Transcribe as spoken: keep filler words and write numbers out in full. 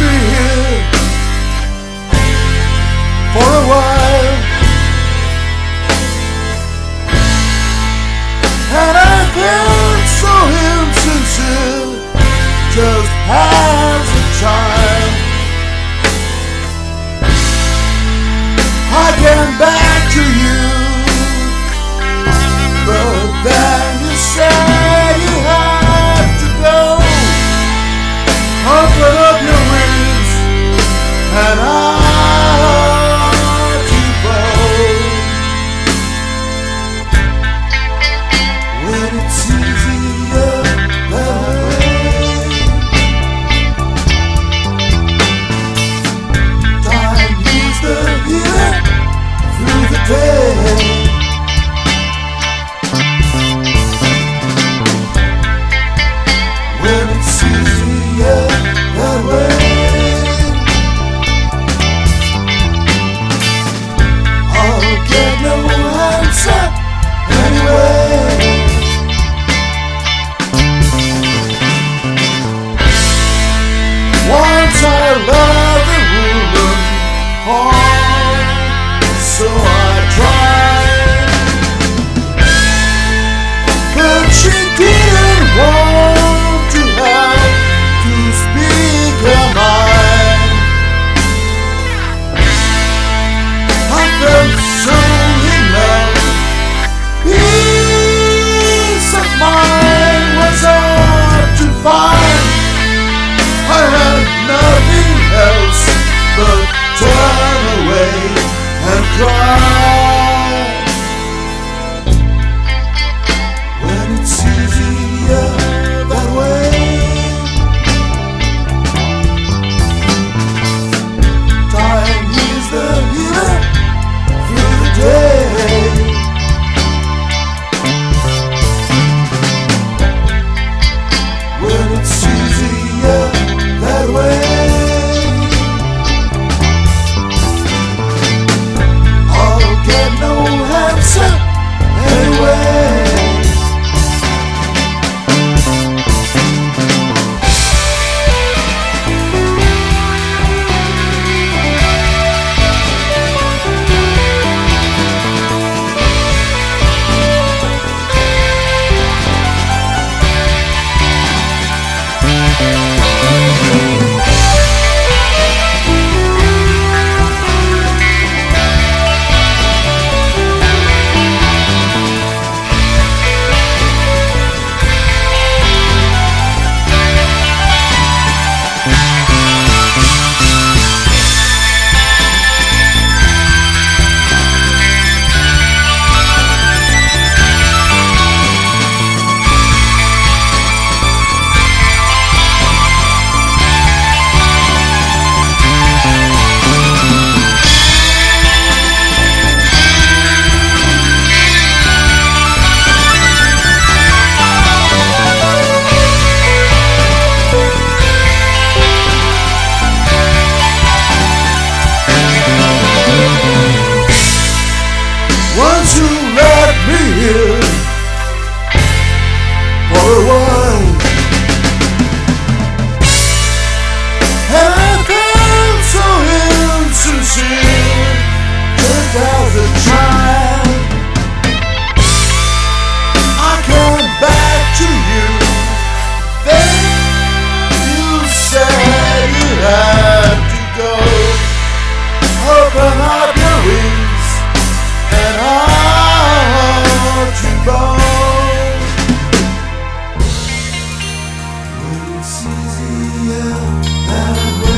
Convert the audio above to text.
be here for a while, and I felt so insincere just as a child. I came back to you, but then you said you had to go. Open up your wings and out you go. When it's easier than rain, time leaves the year through the day. It's easier than